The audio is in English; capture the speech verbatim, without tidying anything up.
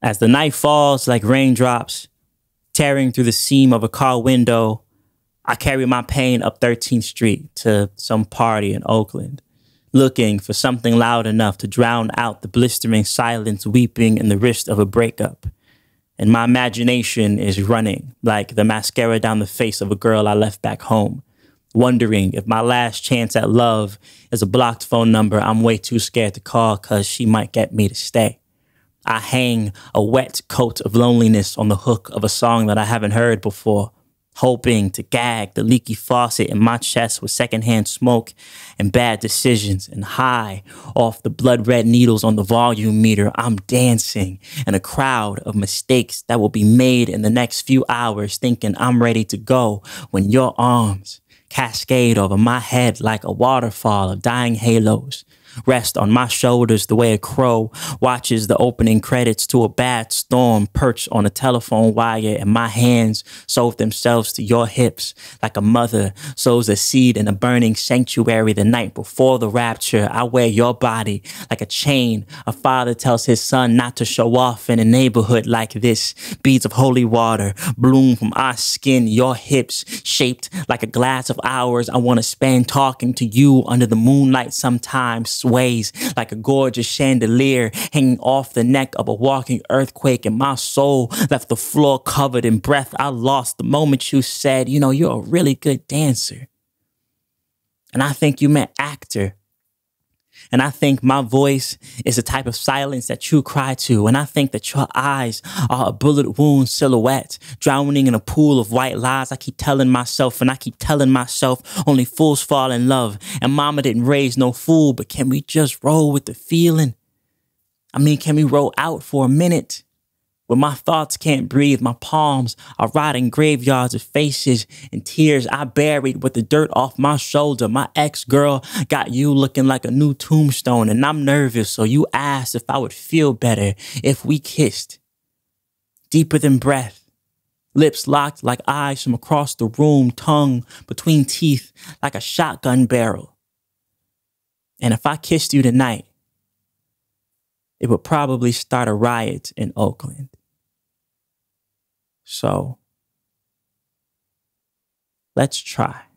As the night falls like raindrops tearing through the seam of a car window, I carry my pain up thirteenth street to some party in Oakland, looking for something loud enough to drown out the blistering silence weeping in the wrist of a breakup. And my imagination is running like the mascara down the face of a girl I left back home, wondering if my last chance at love is a blocked phone number I'm way too scared to call because she might get me to stay. I hang a wet coat of loneliness on the hook of a song that I haven't heard before, hoping to gag the leaky faucet in my chest with secondhand smoke and bad decisions, and high off the blood red needles on the volume meter, I'm dancing in a crowd of mistakes that will be made in the next few hours, thinking I'm ready to go when your arms cascade over my head like a waterfall of dying halos, rest on my shoulders the way a crow watches the opening credits to a bad storm perch on a telephone wire, and my hands sew themselves to your hips like a mother sows a seed in a burning sanctuary the night before the rapture. I wear your body like a chain a father tells his son not to show off in a neighborhood like this. Beads of holy water bloom from our skin, your hips shaped like a glass of hours I want to spend talking to you under the moonlight. Sometimes sways like a gorgeous chandelier hanging off the neck of a walking earthquake, and my soul left the floor covered in breath I lost the moment you said, you know, you're a really good dancer. And I think you meant actor. And I think my voice is the type of silence that you cry to. And I think that your eyes are a bullet wound silhouette, drowning in a pool of white lies. I keep telling myself and I keep telling myself only fools fall in love. And mama didn't raise no fool, but can we just roll with the feeling? I mean, can we roll out for a minute? When my thoughts can't breathe, my palms are rotting graveyards of faces and tears I buried with the dirt off my shoulder. My ex-girl got you looking like a new tombstone, and I'm nervous, so you asked if I would feel better if we kissed. Deeper than breath, lips locked like eyes from across the room, tongue between teeth like a shotgun barrel. And if I kissed you tonight, it would probably start a riot in Oakland. So let's try.